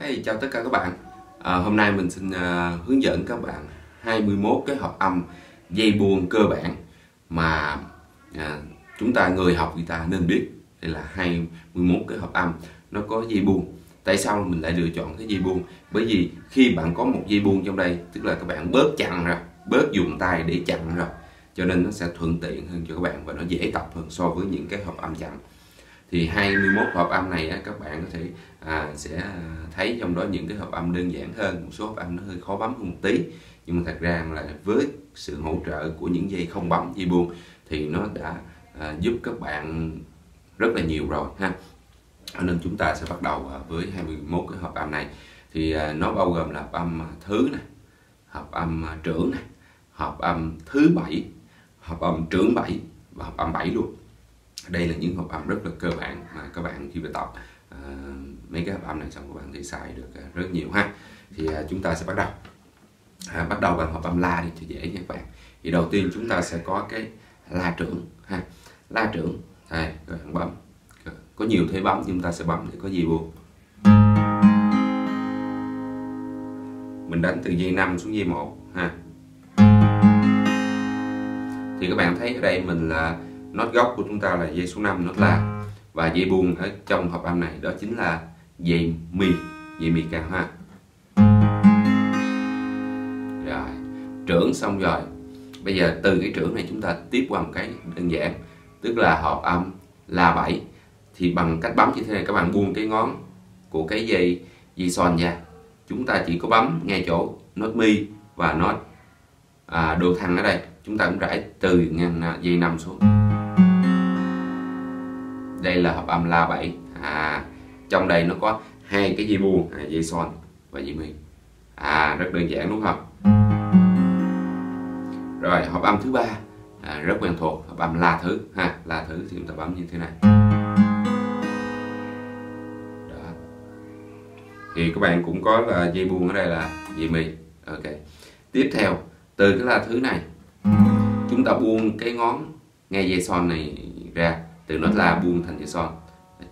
Hey, chào tất cả các bạn. Hôm nay mình xin hướng dẫn các bạn 21 cái hợp âm dây buông cơ bản mà chúng ta người học guitar nên biết. Đây là 21 cái hợp âm nó có dây buông. Tại sao mình lại lựa chọn cái dây buông? Bởi vì khi bạn có một dây buông trong đây, tức là các bạn bớt chặn rồi, bớt dùng tay để chặn rồi, cho nên nó sẽ thuận tiện hơn cho các bạn và nó dễ tập hơn so với những cái hợp âm chặn. Thì 21 hợp âm này các bạn có thể sẽ thấy trong đó những cái hợp âm đơn giản hơn, một số hợp âm nó hơi khó bấm hơn một tí, nhưng mà thật ra là với sự hỗ trợ của những dây không bấm, dây buông thì nó đã giúp các bạn rất là nhiều rồi ha. Nên chúng ta sẽ bắt đầu với 21 cái hợp âm này. Thì nó bao gồm là hợp âm thứ này, hợp âm trưởng này, hợp âm thứ bảy, hợp âm trưởng bảy và hợp âm bảy luôn. Đây là những hợp âm rất là cơ bản mà các bạn khi về tập mấy cái hợp âm này xong các bạn thì xài được rất nhiều ha. Thì chúng ta sẽ bắt đầu bằng hợp âm la đi cho dễ nha các bạn. Thì đầu tiên chúng ta sẽ có cái la trưởng ha. La trưởng đây, các bạn bấm có nhiều thế bấm, chúng ta sẽ bấm để có dây buông. Mình đánh từ dây 5 xuống dây 1 ha. Thì các bạn thấy ở đây mình là nốt gốc của chúng ta là dây số 5, nốt la, và dây buông ở trong hợp âm này đó chính là dây mi, cao ha. Rồi, trưởng xong rồi. Bây giờ từ cái trưởng này chúng ta tiếp qua một cái đơn giản, tức là hợp âm la 7. Thì bằng cách bấm như thế này, các bạn buông cái ngón của cái dây son nha. Chúng ta chỉ có bấm ngay chỗ nốt mi và nốt độ thăng ở đây. Chúng ta cũng rải từ ngang dây 5 xuống. Đây là hợp âm la 7. Trong đây nó có hai cái dây buông, dây son và dây mi. Rất đơn giản đúng không? Rồi, hợp âm thứ ba rất quen thuộc, hợp âm la thứ ha. La thứ thì chúng ta bấm như thế này. Đó. Thì các bạn cũng có là dây buông ở đây là dây mi. Ok. Tiếp theo, từ cái la thứ này chúng ta buông cái ngón ngay dây son này ra, từ nốt la buông thành dây son,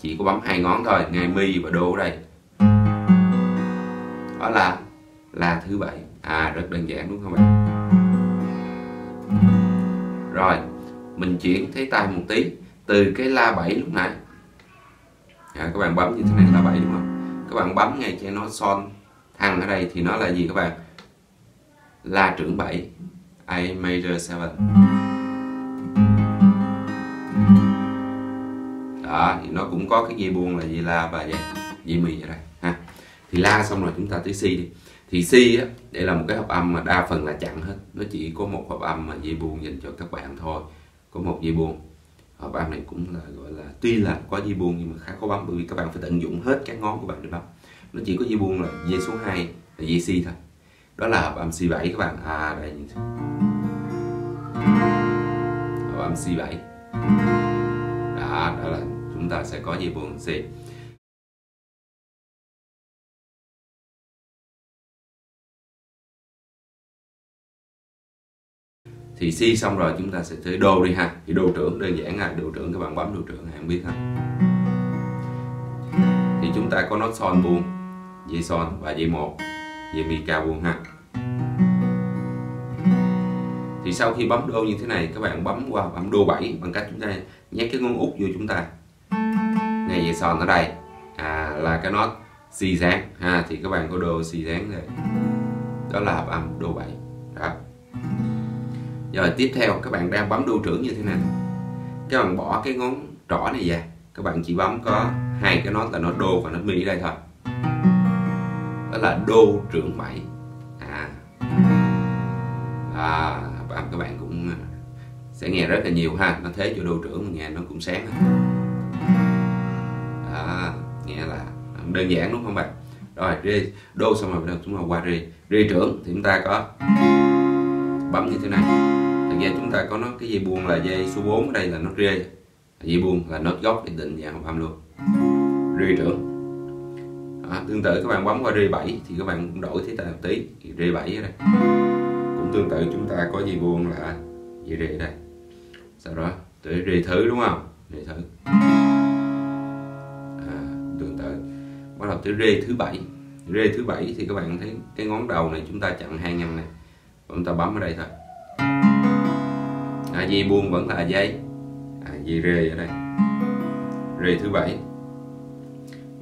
chỉ có bấm hai ngón thôi, ngay mi và đô ở đây. Đó là la thứ 7. Rất đơn giản đúng không bạn? Rồi mình chuyển thấy tay một tí, từ cái la 7 lúc nãy các bạn bấm như thế này, la 7 đúng không? Các bạn bấm ngay cho nó son thăng ở đây thì nó là gì các bạn? La trưởng 7, A major 7. Đó, thì nó cũng có cái dây buông là dây la và dây mi ở đây ha. Thì la xong rồi chúng ta tới si đi. Thì si á, đây là một cái hợp âm mà đa phần là chặn hết, nó chỉ có một hợp âm mà dây buông dành cho các bạn thôi, có một dây buông. Hợp âm này cũng là gọi là tuy là có dây buông nhưng mà khá khó bấm, bởi vì các bạn phải tận dụng hết các ngón của bạn để bấm. Nó chỉ có dây buông là dây số 2 là dây si thôi. Đó là hợp âm C7 các bạn. Đây như thế. Hợp âm C7. Đó là chúng ta sẽ có dây buông C. Thì C xong rồi chúng ta sẽ tới đô đi ha. Thì đô trưởng đơn giản là đô trưởng các bạn bấm đô trưởng này không biết ha. Thì chúng ta có nốt son buông, dây son và dây 1. Dây mi cao buông ha. Thì sau khi bấm đô như thế này, các bạn bấm qua bấm đô 7 bằng cách chúng ta nhét cái ngón út vô chúng ta. Ngay dây son ở đây là cái nốt si sáng ha. Thì các bạn có đô si sáng rồi. Đó là hợp âm đô 7. Đó. Rồi tiếp theo các bạn đang bấm đô trưởng như thế này, các bạn bỏ cái ngón trỏ này ra, các bạn chỉ bấm có hai cái nốt là nốt đô và nốt mi ở đây thôi. Đó là đô trưởng 7. Các bạn cũng sẽ nghe rất là nhiều ha. Nó thế cho đô trưởng mình nghe nó cũng sáng. Nghe là đơn giản đúng không bạn? Rồi rê đô xong rồi chúng ta qua rê. Rê trưởng thì chúng ta có bấm như thế này. Thực ra chúng ta có nó cái dây buông là dây số 4 ở đây là nốt rê. Dây buông là nốt gốc để định dạng hợp âm luôn. Rê trưởng. Tương tự các bạn bấm qua G7 thì các bạn cũng đổi thế tay một tí. G7 ở đây cũng tương tự, chúng ta có dây buông là dây G đây, sau đó tới G thứ đúng không? G thứ tương tự bắt đầu tới G thứ 7. Rê thứ 7 thì các bạn thấy cái ngón đầu này chúng ta chặn 2 ngăn này, chúng ta bấm ở đây thôi. Dây buông vẫn là dây, dây rê ở đây, rê thứ 7.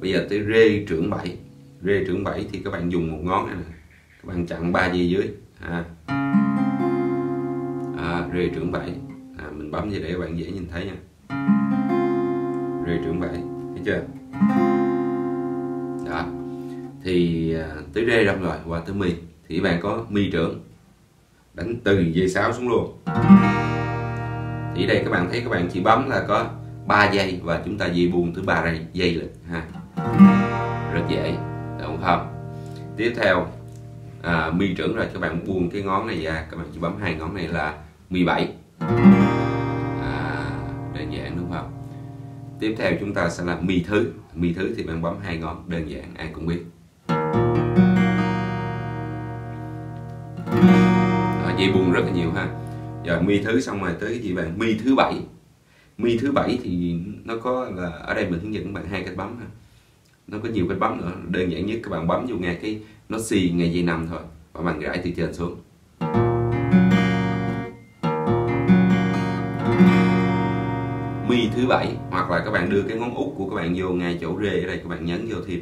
Bây giờ tới rê trưởng 7. Rê trưởng 7 thì các bạn dùng một ngón này nè, các bạn chặn 3 dây dưới. Rê trưởng 7, mình bấm như để các bạn dễ nhìn thấy nha. Rê trưởng 7, thấy chưa? Đó. Thì tới rê xong rồi, qua tới mi. Thì các bạn có mi trưởng, đánh từ dây 6 xuống luôn. Thì đây các bạn thấy các bạn chỉ bấm là có 3 giây và chúng ta dây buông thứ 3 giây lực ha. Rất dễ, đúng không? Tiếp theo mi trưởng rồi, các bạn buông cái ngón này ra, các bạn chỉ bấm 2 ngón này là mi 7. Đơn giản đúng không? Tiếp theo chúng ta sẽ là mi thứ. Mi thứ thì bạn bấm 2 ngón, đơn giản ai cũng biết. Dây buông rất là nhiều ha. Giờ mi thứ xong rồi tới gì bạn? Mi thứ 7. Mi thứ 7 thì nó có là ở đây mình hướng dẫn các bạn 2 cách bấm ha. Nó có nhiều cách bấm nữa, đơn giản nhất các bạn bấm vô ngay cái nó xì ngay dây 5 thôi và bạn gãi từ trên xuống. Mi thứ 7, hoặc là các bạn đưa cái ngón út của các bạn vô ngay chỗ rê ở đây, các bạn nhấn vô thêm.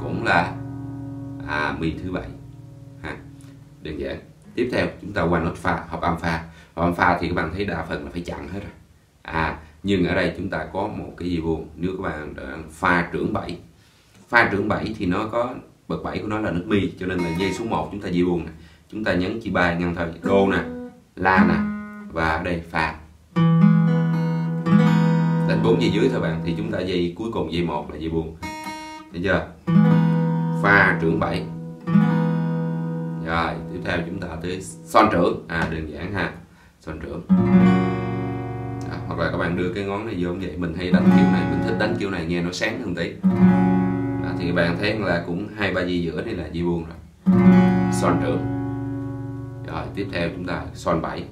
Cũng là mi thứ 7. Ha. Đơn giản. Tiếp theo chúng ta qua nốt pha, hợp âm pha. Hợp âm pha thì các bạn thấy đa phần là phải chặn hết rồi. Nhưng ở đây chúng ta có một cái dây buông, nếu các bạn pha trưởng 7. Pha trưởng 7 thì nó có bậc 7 của nó là nốt mi, cho nên là dây số 1 chúng ta dây buông nè. Chúng ta nhấn chỉ 3 ngăn thôi, đô nè, la nè và ở đây pha. Đánh 4 dây dưới thôi bạn, thì chúng ta dây cuối cùng dây 1 là dây buông. Thấy chưa? Pha trưởng 7. Rồi, tiếp theo chúng ta tới son trưởng, đơn giản ha. Son trưởng. Đó, hoặc là các bạn đưa cái ngón này vô vậy, mình hay đánh kiểu này, mình thích đánh kiểu này nghe nó sáng hơn tí. Đó, thì các bạn thấy là cũng 2-3 dây giữa đây là dây buông rồi. Son trưởng. Rồi, tiếp theo chúng ta son 7.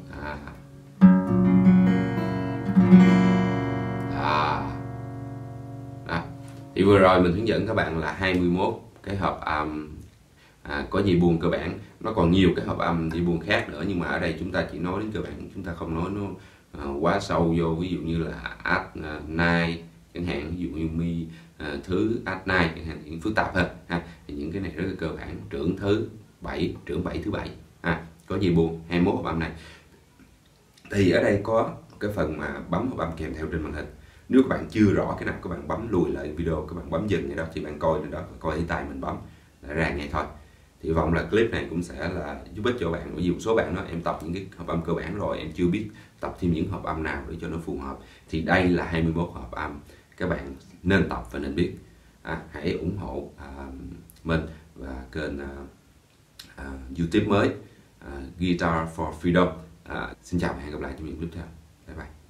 Thì vừa rồi mình hướng dẫn các bạn là 21 cái hợp âm có dây buông cơ bản. Nó còn nhiều cái hợp âm dây buông khác nữa, nhưng mà ở đây chúng ta chỉ nói đến cơ bản, chúng ta không nói nó quá sâu vô. Ví dụ như là at night chẳng hạn, ví dụ như mi thứ at night chẳng hạn, những phức tạp hơn ha. Thì những cái này rất là cơ bản. Trưởng thứ 7, trưởng 7 thứ 7 có dây buông, 21 hợp âm này. Thì ở đây có cái phần mà bấm hợp âm kèm theo trên màn hình. Nếu các bạn chưa rõ cái nào, các bạn bấm lùi lại video, các bạn bấm dừng ngay đó, thì bạn coi đó, coi thấy tay mình bấm là ra ngay thôi. Thì hy vọng là clip này cũng sẽ là giúp ích cho bạn. Bởi vì một số bạn nói em tập những cái hợp âm cơ bản rồi, em chưa biết tập thêm những hợp âm nào để cho nó phù hợp. Thì đây là 21 hợp âm các bạn nên tập và nên biết. Hãy ủng hộ mình và kênh YouTube mới Guitar4Freedom. Xin chào và hẹn gặp lại trong những clip tiếp theo. Bye bye.